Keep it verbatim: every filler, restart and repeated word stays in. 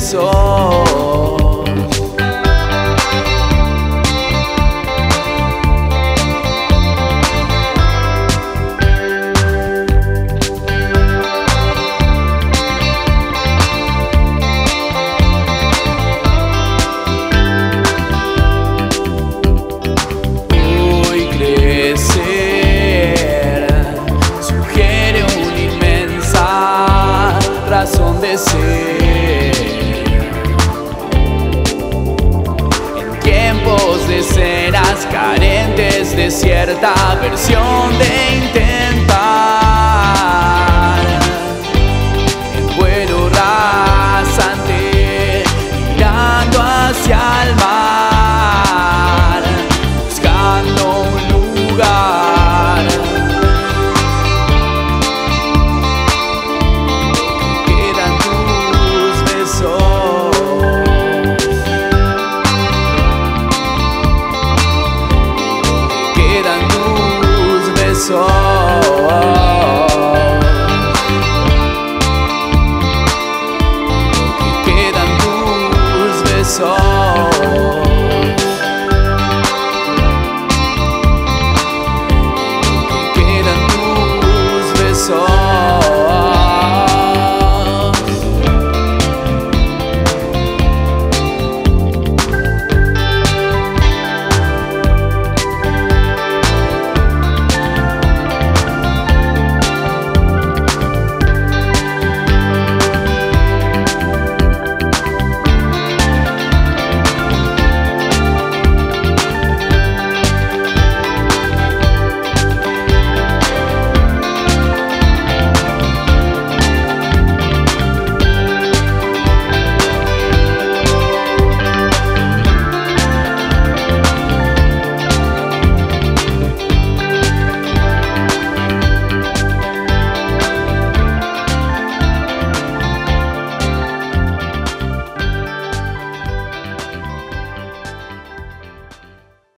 besos. En tiempos de escenas carentes de cierta versión de intentar, el vuelo rasante mirando hacia el mar, buscando un lugar. So